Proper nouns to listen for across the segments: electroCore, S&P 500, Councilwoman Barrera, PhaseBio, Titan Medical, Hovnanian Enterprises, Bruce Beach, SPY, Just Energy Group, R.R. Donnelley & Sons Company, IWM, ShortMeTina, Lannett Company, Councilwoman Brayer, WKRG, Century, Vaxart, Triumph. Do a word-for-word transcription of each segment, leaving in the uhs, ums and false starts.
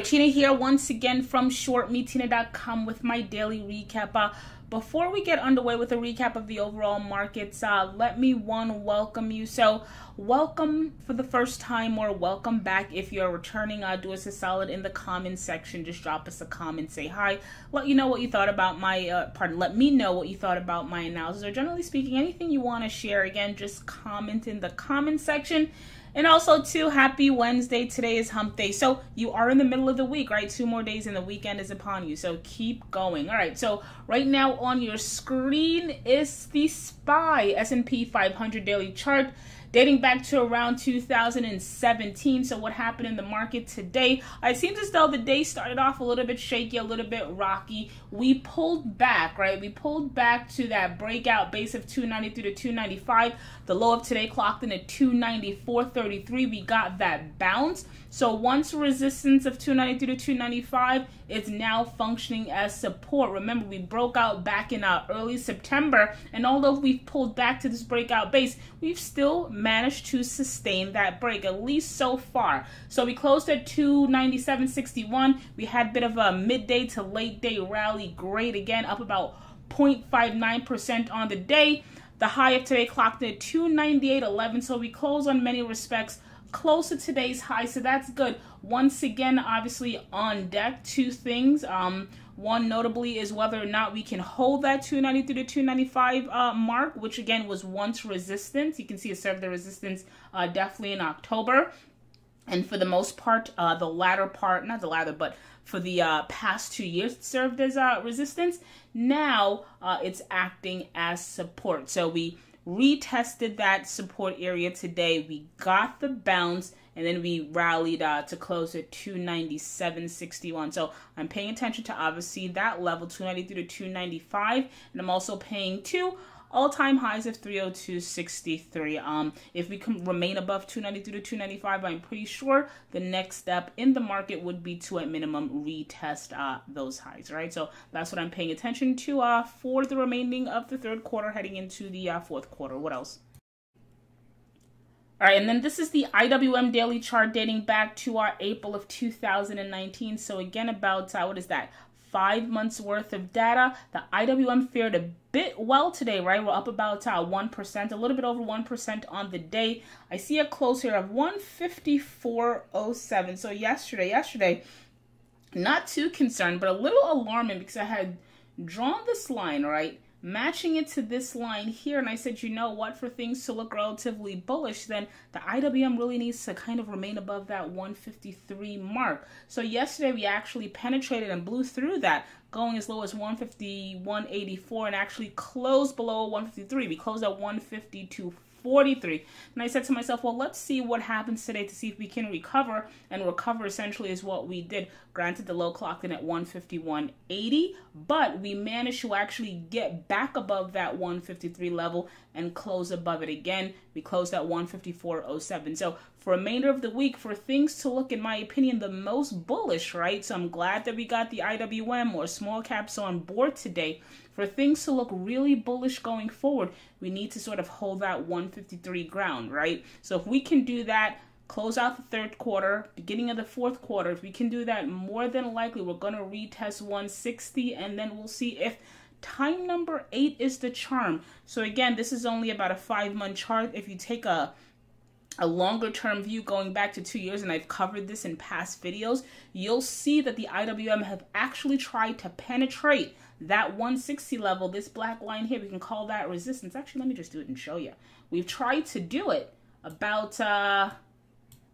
Tina here once again from short metina dot com with my daily recap. Uh, before we get underway with a recap of the overall markets, uh, let me one welcome you. So welcome for the first time, or welcome back if you're returning. Uh, do us a solid in the comment section. Just drop us a comment, say hi. Let you know what you thought about my, uh, pardon, let me know what you thought about my analysis, or generally speaking, anything you want to share. Again, just comment in the comment section. And also, too, happy Wednesday. Today is hump day. So you are in the middle of the week, right? Two more days and the weekend is upon you. So keep going. All right. So right now on your screen is the S P Y, S and P five hundred daily chart, dating back to around two thousand seventeen. So what happened in the market today? It seems as though the day started off a little bit shaky, a little bit rocky. We pulled back, right? We pulled back to that breakout base of two ninety-three to two ninety-five. The low of today clocked in at two ninety-four thirty-three. We got that bounce. So once resistance of two ninety-three to two ninety-five, it's now functioning as support. Remember, we broke out back in uh, early September, and although we've pulled back to this breakout base, we've still managed to sustain that break, at least so far. So we closed at two ninety-seven sixty-one. We had a bit of a midday to late day rally. Great, again, up about zero point five nine percent on the day. The high of today clocked at two ninety-eight eleven. So we closed on many respects close to today's high, so that's good. Once again, obviously on deck, two things. Um, one notably is whether or not we can hold that two ninety-three to two ninety-five uh, mark, which again was once resistance. You can see it served the resistance uh, definitely in October. And for the most part, uh, the latter part, not the latter, but for the uh, past two years, it served as uh, resistance. Now uh, it's acting as support. So we retested that support area today. We got the bounce, and then we rallied uh, to close at two ninety-seven sixty-one. So I'm paying attention to obviously that level, two ninety-three to two ninety-five, and I'm also paying two all-time highs of three oh two sixty-three. Um, if we can remain above two ninety-three to two ninety-five, I'm pretty sure the next step in the market would be to at minimum retest uh, those highs, right? So that's what I'm paying attention to uh, for the remaining of the third quarter, heading into the uh, fourth quarter. What else? All right, and then this is the I W M daily chart dating back to our April of two thousand nineteen. So again, about, uh, what is that? Five months worth of data. The I W M fared a bit well today, right? We're up about uh, one percent, a little bit over one percent on the day. I see a close here of one fifty-four oh seven. So yesterday, yesterday, not too concerned, but a little alarming, because I had drawn this line, right? Matching it to this line here, and I said, you know what, for things to look relatively bullish, then the I W M really needs to kind of remain above that one fifty-three mark. So yesterday we actually penetrated and blew through that, going as low as one fifty-one eighty-four, and actually closed below one fifty-three. We closed at one fifty-two forty-three. And I said to myself, well, let's see what happens today to see if we can recover, and recover essentially is what we did. Granted, the low clocked in at one fifty-one eighty, but we managed to actually get back above that one fifty-three level and close above it again. We closed at one fifty-four oh seven. So for remainder of the week, for things to look, in my opinion, the most bullish, right? So I'm glad that we got the I W M or small caps on board today. For things to look really bullish going forward, we need to sort of hold that one fifty-three ground, right? So if we can do that, close out the third quarter, beginning of the fourth quarter, if we can do that, more than likely we're going to retest one sixty, and then we'll see if time number eight is the charm. So again, this is only about a five-month chart. If you take a a longer-term view going back to two years, and I've covered this in past videos, you'll see that the I W M have actually tried to penetrate that one sixty level, this black line here. We can call that resistance. Actually, let me just do it and show you. We've tried to do it about uh,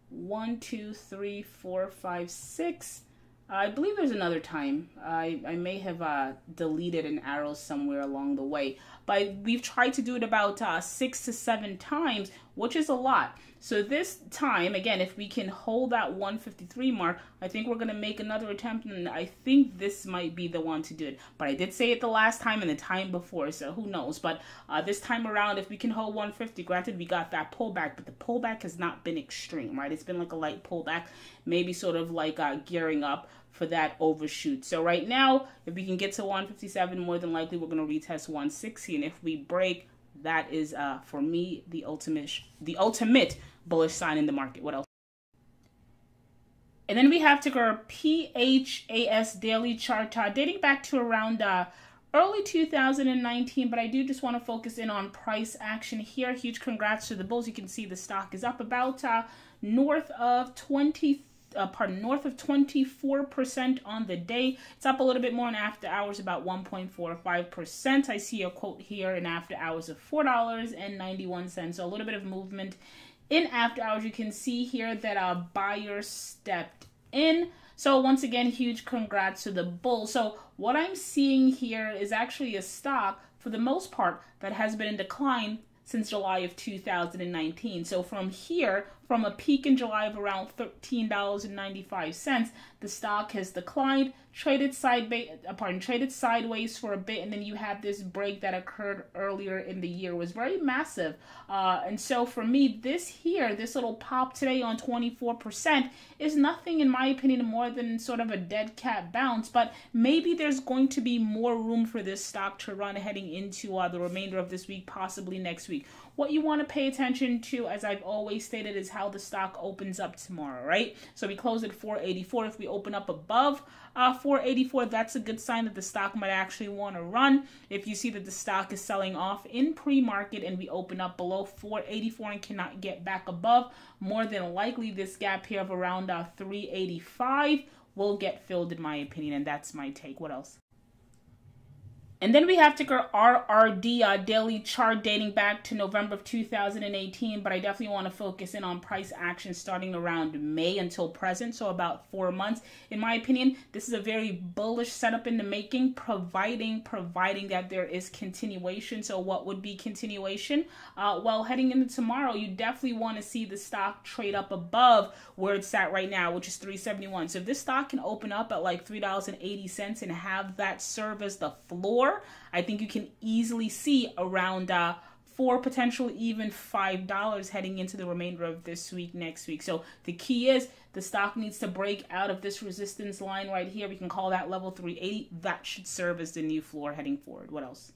one, two, three, four, five, six. I believe there's another time. I, I may have uh, deleted an arrow somewhere along the way. But we've tried to do it about uh, six to seven times, which is a lot. So this time, again, if we can hold that one fifty-three mark, I think we're going to make another attempt. And I think this might be the one to do it. But I did say it the last time and the time before, so who knows. But uh, this time around, if we can hold one fifty, granted, we got that pullback. But the pullback has not been extreme, right? It's been like a light pullback, maybe sort of like uh, gearing up for that overshoot. So right now, if we can get to one fifty-seven, more than likely we're going to retest one sixty, and if we break, that is uh for me the ultimate the ultimate bullish sign in the market. What else? And then we have ticker P H A S daily chart uh, dating back to around uh, early two thousand nineteen, but I do just want to focus in on price action here. Huge congrats to the bulls. You can see the stock is up about uh, north of twenty. Uh, pardon, north of twenty-four percent on the day. It's up a little bit more in after hours, about one point four five percent. I see a quote here in after hours of four dollars and ninety-one cents. So a little bit of movement in after hours. You can see here that our buyer stepped in. So once again, huge congrats to the bull. So what I'm seeing here is actually a stock, for the most part, that has been in decline since July of two thousand nineteen. So from here, from a peak in July of around thirteen dollars and ninety-five cents, the stock has declined, traded sideways, pardon, traded sideways for a bit, and then you had this break that occurred earlier in the year. It was very massive. Uh, and so for me, this here, this little pop today on twenty-four percent is nothing, in my opinion, more than sort of a dead cat bounce, but maybe there's going to be more room for this stock to run heading into uh, the remainder of this week, possibly next week. What you want to pay attention to, as I've always stated, is how the stock opens up tomorrow, right? So we close at four eighty-four. If we open up above uh, four eighty-four, that's a good sign that the stock might actually want to run. If you see that the stock is selling off in pre-market and we open up below four eighty-four and cannot get back above, more than likely this gap here of around uh, three eighty-five will get filled, in my opinion, and that's my take. What else? And then we have ticker R R D, uh, daily chart dating back to November of two thousand eighteen, but I definitely want to focus in on price action starting around May until present, so about four months. In my opinion, this is a very bullish setup in the making, providing, providing that there is continuation. So what would be continuation? Uh, well, heading into tomorrow, you definitely want to see the stock trade up above where it's at right now, which is three seventy-one. So if this stock can open up at like three dollars and eighty cents and have that serve as the floor, I think you can easily see around uh, four, potentially even five dollars heading into the remainder of this week, next week. So the key is the stock needs to break out of this resistance line right here. We can call that level three eighty. That should serve as the new floor heading forward. What else?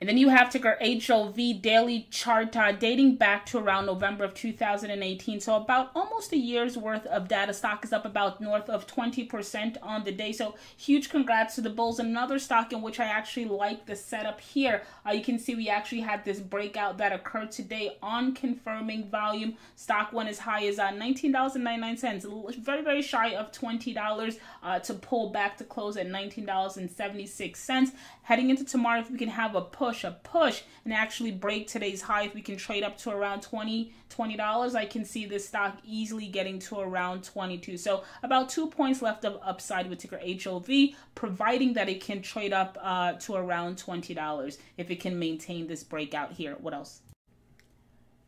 And then you have ticker H O V, daily chart uh, dating back to around November of two thousand eighteen. So about almost a year's worth of data. Stock is up about north of twenty percent on the day. So huge congrats to the bulls. Another stock in which I actually like the setup here. Uh, you can see we actually had this breakout that occurred today on confirming volume. Stock went as high as uh, nineteen dollars and ninety-nine cents. Very, very shy of twenty dollars uh, to pull back to close at nineteen dollars and seventy-six cents. Heading into tomorrow, if we can have a push. a push and actually break today's high, if we can trade up to around twenty dollars, I can see this stock easily getting to around twenty-two. So about two points left of upside with ticker H O V, providing that it can trade up uh, to around twenty dollars if it can maintain this breakout here. What else?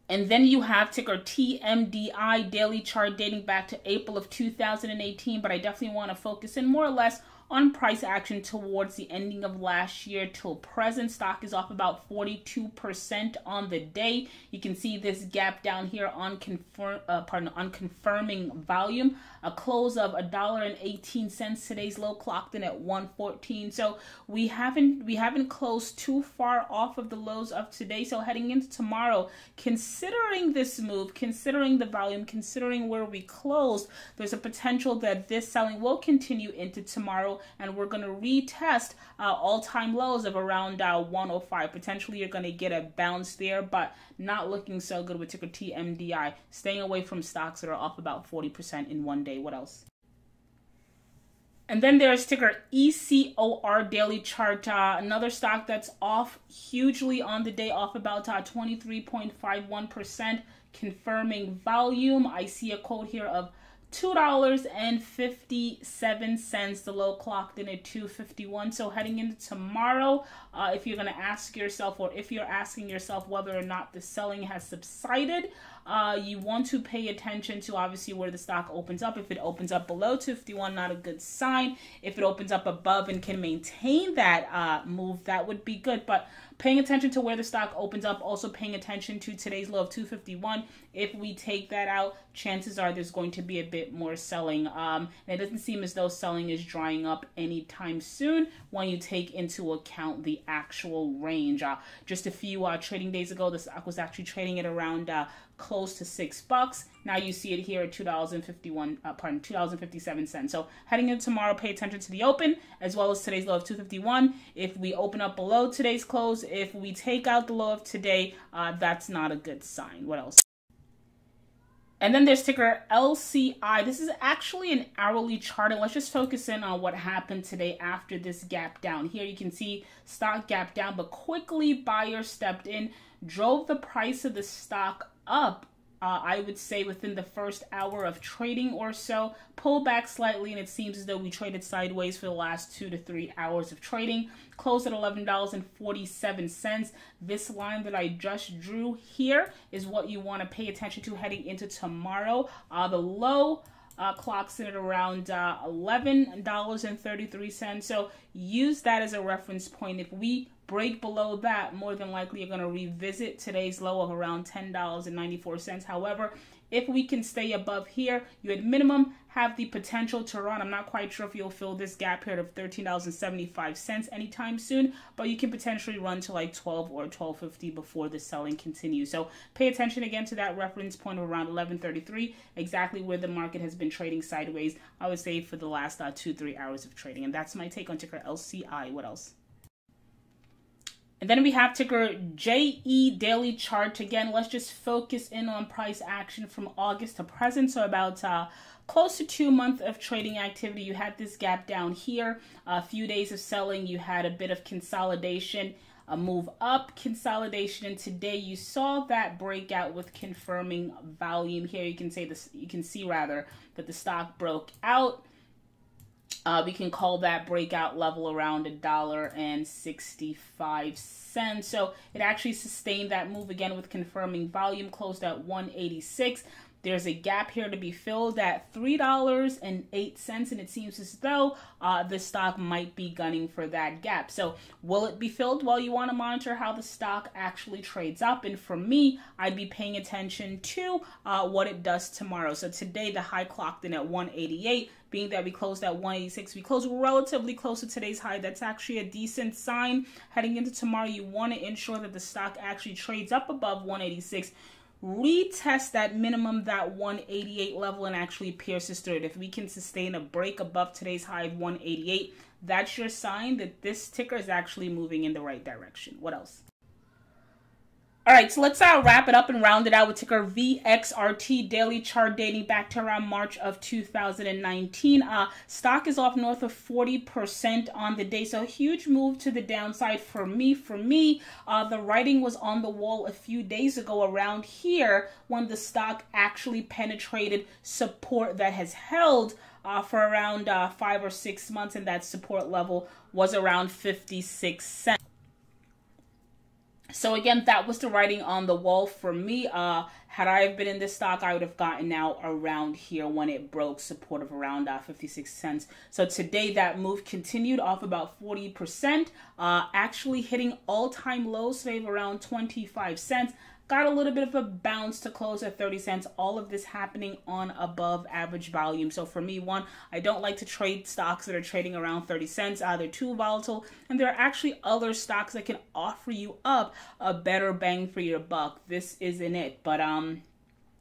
And then you have ticker T M D I, daily chart dating back to April of two thousand eighteen, but I definitely want to focus in more or less on price action towards the ending of last year till present. Stock is off about forty-two percent on the day. You can see this gap down here on confirm, uh, pardon, on confirming volume. A close of a dollar and eighteen cents. Today's low clocked in at one fourteen. So we haven't we haven't closed too far off of the lows of today. So heading into tomorrow, considering this move, considering the volume, considering where we closed, there's a potential that this selling will continue into tomorrow. And we're going to retest uh, all-time lows of around uh, one oh five. Potentially, you're going to get a bounce there, but not looking so good with ticker T M D I. Staying away from stocks that are off about forty percent in one day. What else? And then there's ticker E C O R, daily chart, uh, another stock that's off hugely on the day, off about uh, twenty-three point five one percent, confirming volume. I see a quote here of two dollars and fifty-seven cents. The low clocked in at two fifty-one. So heading into tomorrow, uh, if you're going to ask yourself, or if you're asking yourself whether or not the selling has subsided, uh, you want to pay attention to obviously where the stock opens up. If it opens up below two fifty-one, not a good sign. If it opens up above and can maintain that uh, move, that would be good. But paying attention to where the stock opens up, also paying attention to today's low of two fifty-one. If we take that out, chances are there's going to be a bit more selling, um, and it doesn't seem as though selling is drying up anytime soon when you take into account the actual range. Uh, just a few uh, trading days ago, the stock was actually trading at around uh, close to six bucks. Now you see it here at two dollars and fifty-one, uh, pardon, two dollars and fifty-seven cents. So heading into tomorrow, pay attention to the open as well as today's low of two fifty-one. If we open up below today's close, if we take out the low of today, uh, that's not a good sign. What else? And then there's ticker L C I. This is actually an hourly chart, and let's just focus in on what happened today after this gap down. Here you can see stock gap down, but quickly buyers stepped in, drove the price of the stock up. Uh, I would say within the first hour of trading or so, pull back slightly, and it seems as though we traded sideways for the last two to three hours of trading. Closed at eleven dollars and forty-seven cents. This line that I just drew here is what you want to pay attention to heading into tomorrow. Uh, the low uh, clocks in at around uh, eleven dollars and thirty-three cents. So use that as a reference point. If we break below that, more than likely you're going to revisit today's low of around ten dollars and ninety-four cents. However, if we can stay above here, you at minimum have the potential to run. I'm not quite sure if you'll fill this gap here of thirteen dollars and seventy-five cents anytime soon, but you can potentially run to like twelve or twelve fifty before the selling continues. So pay attention again to that reference point of around eleven thirty-three, exactly where the market has been trading sideways, I would say, for the last uh, two, three hours of trading. And that's my take on ticker L C I. What else? And then we have ticker J E daily chart. Again, let's just focus in on price action from August to present. So about uh, close to two months of trading activity. You had this gap down here, a few days of selling. You had a bit of consolidation, a move up, consolidation, and today you saw that breakout with confirming volume. Here you can say this. You can see rather that the stock broke out. Uh, we can call that breakout level around a dollar and sixty-five cents. So it actually sustained that move again with confirming volume, closed at one eighty-six. There's a gap here to be filled at three dollars and eight cents, and it seems as though uh, the stock might be gunning for that gap. So will it be filled? Well, you want to monitor how the stock actually trades up, and for me, I'd be paying attention to uh, what it does tomorrow. So today, the high clocked in at one eighty-eight, being that we closed at one eighty-six. We closed relatively close to today's high. That's actually a decent sign. Heading into tomorrow, you want to ensure that the stock actually trades up above one eighty-six. Retest that minimum, that one eighty-eight level, and actually pierces through it. If we can sustain a break above today's high of one eighty-eight, that's your sign that this ticker is actually moving in the right direction. What else? All right, so let's uh, wrap it up and round it out with ticker V X R T, daily chart dating back to around March of two thousand nineteen. Uh, stock is off north of forty percent on the day, so a huge move to the downside for me. For me, uh, the writing was on the wall a few days ago around here when the stock actually penetrated support that has held Uh, for around uh, five or six months, and that support level was around fifty-six cents. So again, that was the writing on the wall for me. Uh, had I been in this stock, I would have gotten out around here when it broke support of around uh, fifty-six cents. So today that move continued off about forty percent, uh, actually hitting all-time lows today of around twenty-five cents. Got a little bit of a bounce to close at thirty cents. All of this happening on above average volume. So for me, one, I don't like to trade stocks that are trading around thirty cents. Uh, they're too volatile. And there are actually other stocks that can offer you up a better bang for your buck. This isn't it. But, um,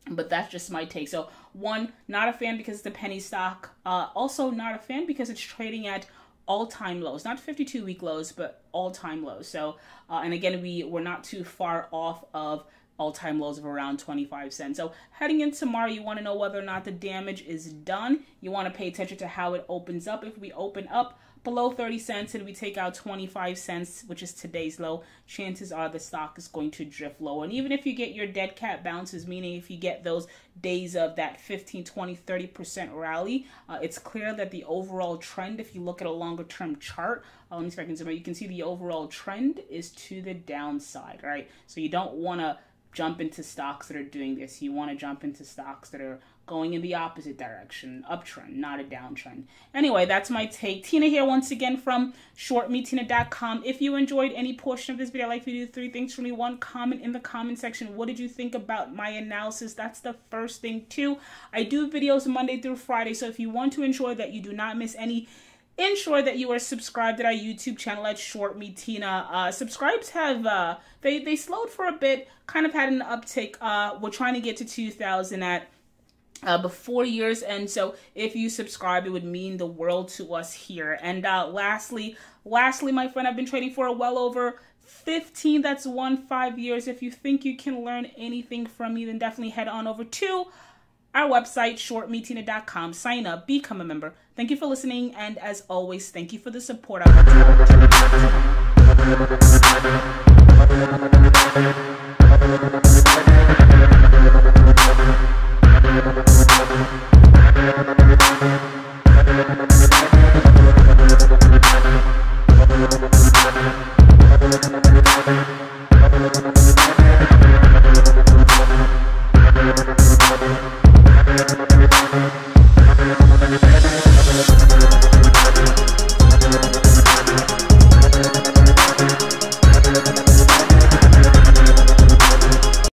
but that's just my take. So one, not a fan because it's a penny stock. Uh, also not a fan because it's trading at all-time lows, not fifty-two week lows, but all-time lows. So, uh, and again, we were not too far off of all-time lows of around twenty-five cents. So heading in tomorrow, you want to know whether or not the damage is done. You want to pay attention to how it opens up. If we open up below thirty cents and we take out twenty-five cents, which is today's low, chances are the stock is going to drift lower. And even if you get your dead cat bounces, meaning if you get those days of that fifteen, twenty, thirty percent rally, uh, it's clear that the overall trend, if you look at a longer term chart, uh, let me see if I can zoom out, you can see the overall trend is to the downside, right? So you don't want to jump into stocks that are doing this. You want to jump into stocks that are going in the opposite direction, uptrend, not a downtrend. Anyway, that's my take. Tina here once again from short metina dot com. If you enjoyed any portion of this video, I'd like for you to do three things for me. One, comment in the comment section. What did you think about my analysis? That's the first thing. Two, I do videos Monday through Friday, so if you want to ensure that you do not miss any ensure that you are subscribed at our YouTube channel at Short Metina. Uh, subscribes have, uh, they, they slowed for a bit, kind of had an uptick. Uh, we're trying to get to two thousand at Uh, before year's end, so if you subscribe, it would mean the world to us here. And uh, lastly, lastly, my friend, I've been trading for well over fifteen, that's one, five years. If you think you can learn anything from me, then definitely head on over to our website, short metina dot com. Sign up, become a member. Thank you for listening, and as always, thank you for the support.